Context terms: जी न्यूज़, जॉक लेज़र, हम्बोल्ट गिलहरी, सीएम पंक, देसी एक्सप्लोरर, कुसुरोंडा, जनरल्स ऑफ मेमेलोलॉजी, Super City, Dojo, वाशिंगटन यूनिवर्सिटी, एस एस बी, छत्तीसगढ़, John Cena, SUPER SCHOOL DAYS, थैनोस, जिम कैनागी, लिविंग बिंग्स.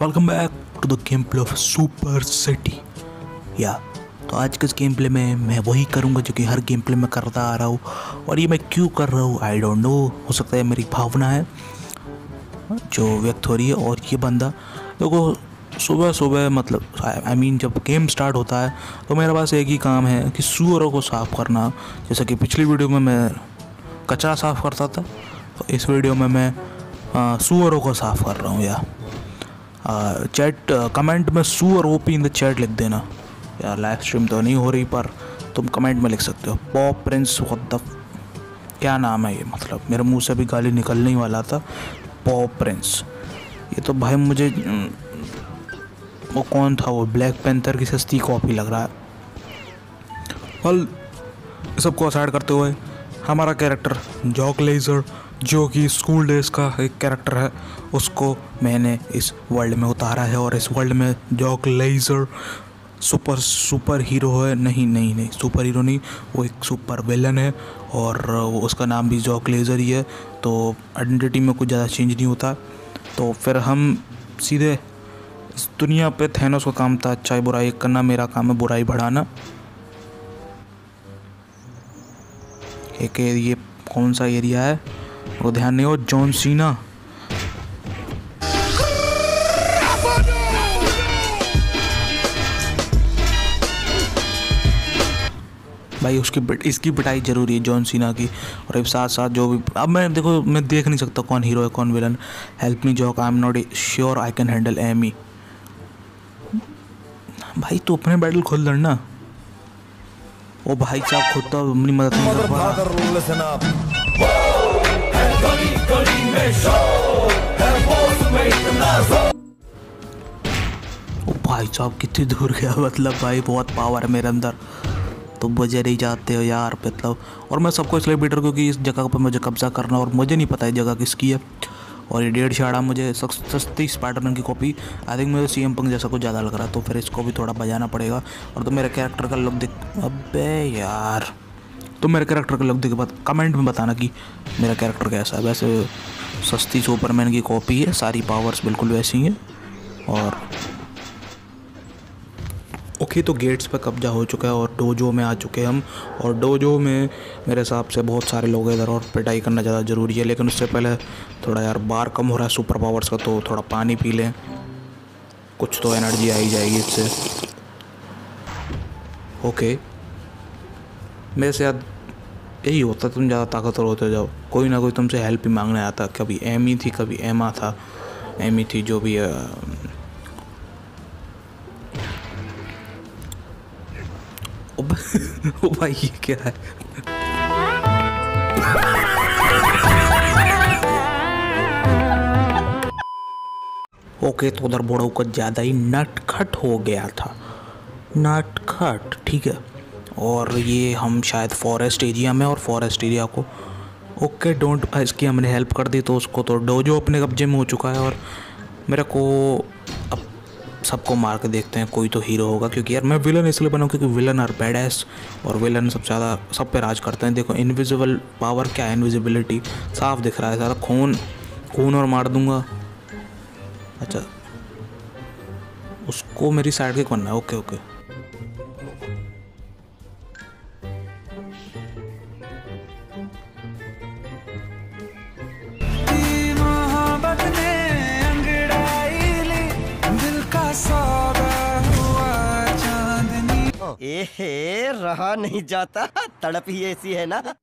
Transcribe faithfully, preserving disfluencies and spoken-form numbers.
Welcome back to the game play of super city. या तो आज के इस गेम प्ले में मैं वही करूँगा जो कि हर गेम प्ले में करता आ रहा हूँ, और ये मैं क्यों कर रहा हूँ आई डोंट नो। हो सकता है मेरी भावना है जो व्यक्त हो रही है। और ये बंदा देखो सुबह सुबह मतलब आई I मीन mean, जब गेम स्टार्ट होता है तो मेरे पास एक ही काम है कि सुअरों को साफ़ करना। जैसा कि पिछली वीडियो में मैं कचरा साफ़ करता था, तो इस वीडियो में मैं सुअरों को साफ़ कर रहा हूँ। या चैट कमेंट में सुअर ओपी इन द चैट लिख देना। यार लाइव स्ट्रीम तो नहीं हो रही पर तुम कमेंट में लिख सकते हो। पॉप प्रिंस व्हाट द क्या नाम है ये, मतलब मेरे मुंह से भी गाली निकलने वाला था। पॉप प्रिंस ये तो भाई मुझे वो कौन था, वो ब्लैक पैंथर की सस्ती कॉपी लग रहा है। और सबको असाइड करते हुए हमारा कैरेक्टर जॉक लेज़र जो कि स्कूल डेज का एक कैरेक्टर है, उसको मैंने इस वर्ल्ड में उतारा है। और इस वर्ल्ड में जॉक लेज़र super super hero है। नहीं नहीं नहीं सुपर हीरो नहीं, वो एक सुपर विलन है और उसका नाम भी जॉक लेज़र ही है। तो आइडेंटिटी में कुछ ज़्यादा चेंज नहीं होता। तो फिर हम सीधे इस दुनिया पे थैनोस का काम था अच्छाई बुराई करना, मेरा काम है बुराई बढ़ाना। एक ये कौन सा एरिया है वो ध्यान नहीं हो। जॉन सीना भाई उसकी बिट, इसकी पिटाई ज़रूरी है जॉन सीना की। और अब साथ साथ जो भी अब मैं देखो मैं देख नहीं सकता कौन हीरो है कौन villain. Help me Jock, I am not sure I can handle Amy. भाई तू अपने बैटल खुद लड़ना। ओ भाई साहब खुद तो अपनी मदद नहीं कर पा। ओ भाई साहब कितनी दूर गया, मतलब भाई बहुत पावर है मेरे अंदर। तो बजे नहीं जाते हो यार मतलब। और मैं सबको इसलिए बीट रहा क्योंकि इस जगह पर मुझे कब्जा करना, और मुझे नहीं पता है जगह किसकी है। और ये डेढ़ शाड़ा मुझे सस्ती स्पाइडरमैन की कॉपी आई थिंक मुझे सीएम पंक जैसा कुछ ज़्यादा लग रहा है। तो फिर इसको भी थोड़ा बजाना पड़ेगा। और तो मेरे कैरेक्टर का लुक देख, अबे यार तो मेरे कैरेक्टर का लुक देख बात कमेंट में बताना कि मेरा कैरेक्टर कैसा है। वैसे सस्ती सुपरमैन की कॉपी है, सारी पावर्स बिल्कुल वैसी हैं। और ओके okay, तो गेट्स पर कब्जा हो चुका है और डोजो में आ चुके हैं हम। और डोजो में मेरे हिसाब से बहुत सारे लोग इधर, और पिटाई करना ज़्यादा ज़रूरी है। लेकिन उससे पहले थोड़ा यार बार कम हो रहा है सुपर पावर्स का, तो थोड़ा पानी पी लें, कुछ तो एनर्जी आ ही जाएगी इससे। Okay okay. मेरे से याद यही होता, तुम ज़्यादा ताकतवर होते जाओ, कोई ना कोई तुमसे हेल्प ही मांगने आता। कभी एमी थी, कभी एमा था, एमी थी जो भी। ओ भाई ये क्या है। ओके तो उधर बड़ों का ज़्यादा ही नटखट हो गया था, नटखट ठीक है। और ये हम शायद फॉरेस्ट एरिया में, और फॉरेस्ट एरिया को ओके डोंट इसकी हमने हेल्प कर दी। तो उसको तो डोजो अपने कब्जे में हो चुका है। और मेरे को अब सबको मार के देखते हैं, कोई तो हीरो होगा। क्योंकि यार मैं विलन इसलिए बना क्योंकि विलन आर बैडैस, और विलन सबसे ज़्यादा सब पे राज करते हैं। देखो इनविजिबल पावर क्या है, इनविजिबिलिटी साफ दिख रहा है सारा। खून खून और मार दूंगा। अच्छा उसको मेरी साइड के करना है। ओके ओके रहा नहीं जाता, तड़प ही ऐसी है ना।